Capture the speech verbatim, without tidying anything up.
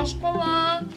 ろしくね。